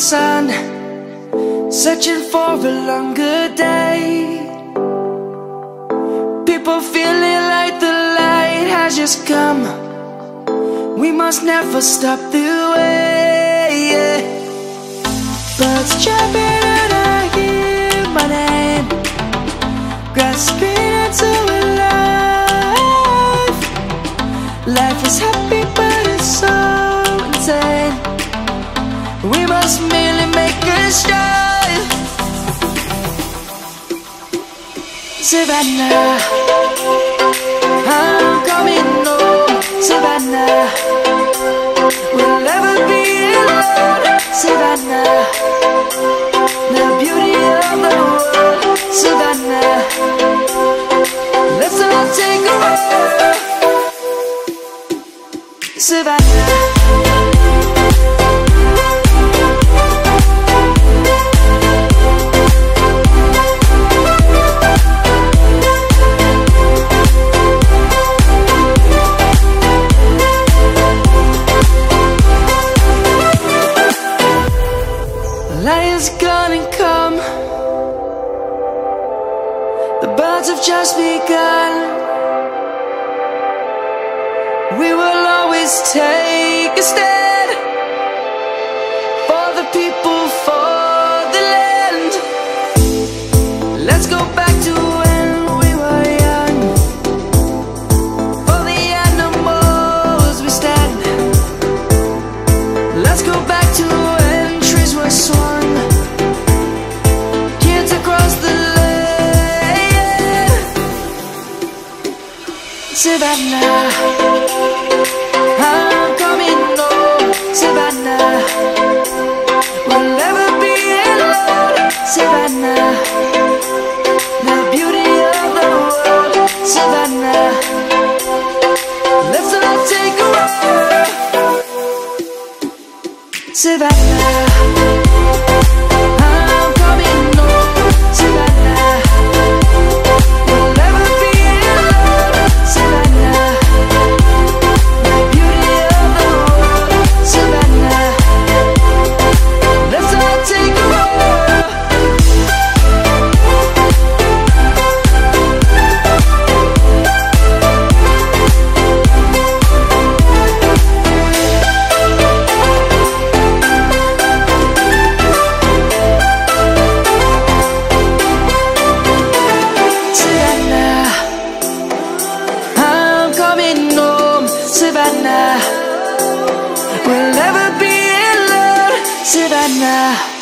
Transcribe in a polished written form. sun, searching for a longer day. People feeling like the light has just come. We must never stop the way. Birds chirping and I hear my name, grasping into a life. Life is happy but it's so insane. We must merely make a start. Savannah, I'm coming home. Savannah, we'll never be alone. Savannah, the beauty of the world. Savannah, let's all take a walk. Savannah. Light is gonna come. The birds have just begun. We will always take a stand for the people, for the land. Let's go back to when we were young. For the animals we stand. Let's go back to when trees were swung. Savannah, I'm coming home. Savannah, we'll never be alone. Savannah, the beauty of the world. Savannah, let's all take a walk. Savannah. Savannah, we'll never be alone. Savannah.